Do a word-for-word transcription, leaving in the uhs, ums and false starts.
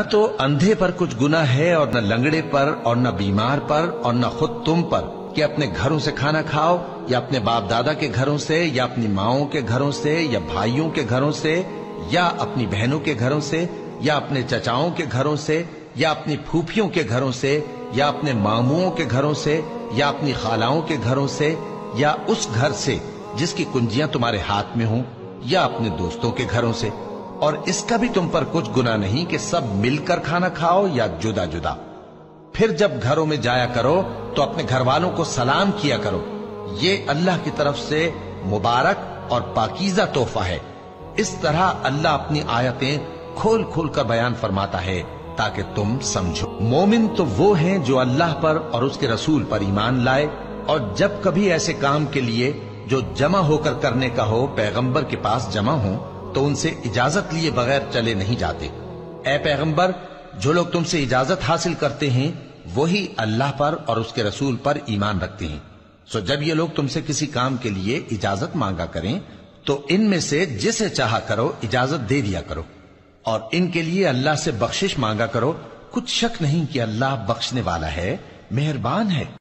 न तो अंधे पर कुछ गुना है और न लंगड़े पर और न बीमार पर और न खुद तुम पर कि अपने घरों से खाना खाओ या अपने बाप दादा के घरों से या अपनी माओं के घरों से या भाइयों के घरों से या अपनी बहनों के घरों से या अपने चचाओं के घरों से या अपनी फूफियों के घरों से या अपने मामुओं के घरों से या अपनी खालाओं के घरों से या उस घर से जिसकी कुंजियां तुम्हारे हाथ में हों या अपने दोस्तों के घरों से। और इसका भी तुम पर कुछ गुनाह नहीं कि सब मिलकर खाना खाओ या जुदा जुदा। फिर जब घरों में जाया करो तो अपने घर वालों को सलाम किया करो, ये अल्लाह की तरफ से मुबारक और पाकीज़ा तोहफा है। इस तरह अल्लाह अपनी आयतें खोल खोल कर बयान फरमाता है ताकि तुम समझो। मोमिन तो वो हैं जो अल्लाह पर और उसके रसूल पर ईमान लाए और जब कभी ऐसे काम के लिए जो जमा होकर करने का हो पैगंबर के पास जमा हो तो उनसे इजाजत लिए बगैर चले नहीं जाते। ए पैगंबर, जो लोग तुमसे इजाजत हासिल करते हैं वही अल्लाह पर और उसके रसूल पर ईमान रखते हैं। सो जब ये लोग तुमसे किसी काम के लिए इजाजत मांगा करें तो इनमें से जिसे चाहा करो इजाजत दे दिया करो और इनके लिए अल्लाह से बख्शिश मांगा करो। कुछ शक नहीं कि अल्लाह बख्शने वाला है, मेहरबान है।